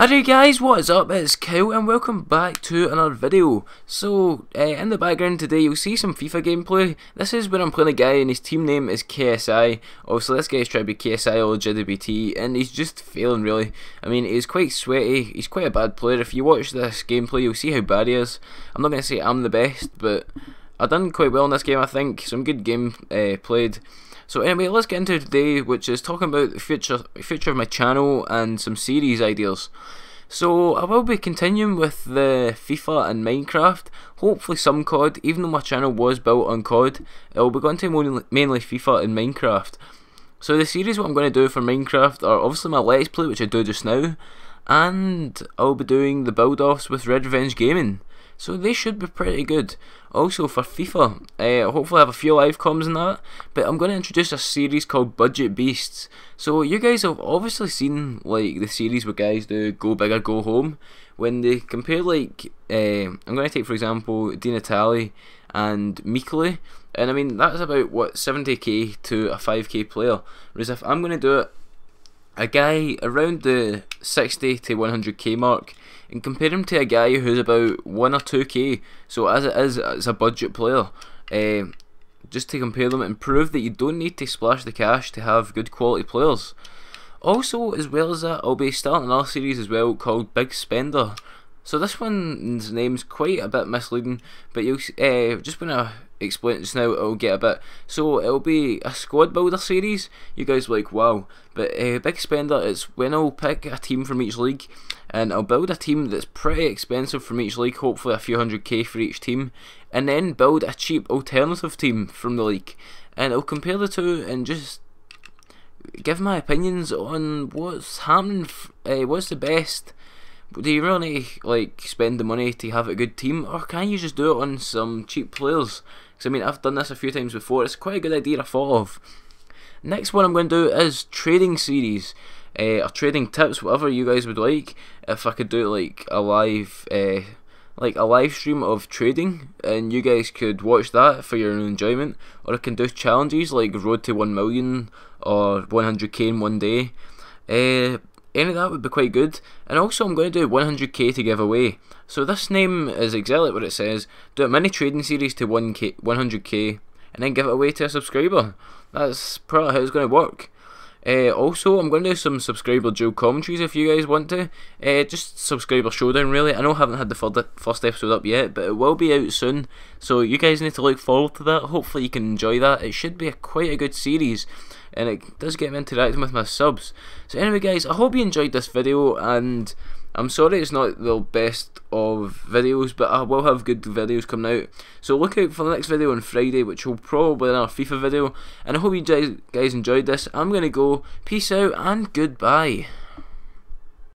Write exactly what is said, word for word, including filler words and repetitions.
Alright guys, what is up? It's Kyle and welcome back to another video. So, uh, in the background today you'll see some FIFA gameplay. This is when I'm playing a guy and his team name is K S I. Obviously this guy's trying to be K S I or J D B T and he's just failing really. I mean, he's quite sweaty, he's quite a bad player. If you watch this gameplay you'll see how bad he is. I'm not going to say I'm the best, but I've done quite well in this game I think. Some good game uh, played. So anyway, let's get into today, which is talking about the future, future of my channel and some series ideas. So I will be continuing with the FIFA and Minecraft, hopefully some C O D, even though my channel was built on C O D, I will be going to mainly FIFA and Minecraft. So the series what I'm going to do for Minecraft are obviously my Let's Play, which I do just now, and I'll be doing the build-offs with Red Revenge Gaming. So they should be pretty good. Also for FIFA, uh, hopefully I have a few live comms in that, but I'm going to introduce a series called Budget Beasts. So you guys have obviously seen like the series where guys do Go Bigger Go Home, when they compare like, uh, I'm going to take for example Di Natale and Mikuli, and I mean that's about what, seventy K to a five K player, whereas if I'm going to do it, a guy around the sixty to one hundred K mark, and compare him to a guy who's about one or two K, so as it is, it's a budget player. Uh, just to compare them and prove that you don't need to splash the cash to have good quality players. Also, as well as that, I'll be starting another series as well called Big Spender. So this one's name's quite a bit misleading, but you'll uh, just when I explain it just now it'll get a bit. So it'll be a squad builder series, you guys will be like wow, but uh, Big Spender is when I'll pick a team from each league and I'll build a team that's pretty expensive from each league, hopefully a few hundred K for each team, and then build a cheap alternative team from the league, and I'll compare the two and just give my opinions on what's happening, uh, what's the best. Do you really like spend the money to have a good team, or can you just do it on some cheap players? Because I mean I've done this a few times before, it's quite a good idea I thought of. Next one I'm going to do is trading series, uh, or trading tips, whatever you guys would like. If I could do like a live uh, like a live stream of trading and you guys could watch that for your own enjoyment, or I can do challenges like Road to one million or one hundred K in one day. Uh, Any of that would be quite good, and also I'm going to do one hundred K to give away. So this name is exactly what it says, do a mini trading series to one K, one hundred K and then give it away to a subscriber. That's probably how it's going to work. Uh, also I'm going to do some subscriber dual commentaries if you guys want to, uh, just subscriber showdown really. I know I haven't had the first episode up yet, but it will be out soon, so you guys need to look forward to that, hopefully you can enjoy that. It should be a, quite a good series, and it does get me interacting with my subs. So anyway guys, I hope you enjoyed this video, and I'm sorry it's not the best of videos, but I will have good videos coming out. So look out for the next video on Friday, which will probably be another FIFA video, and I hope you guys enjoyed this. I'm going to go, peace out and goodbye.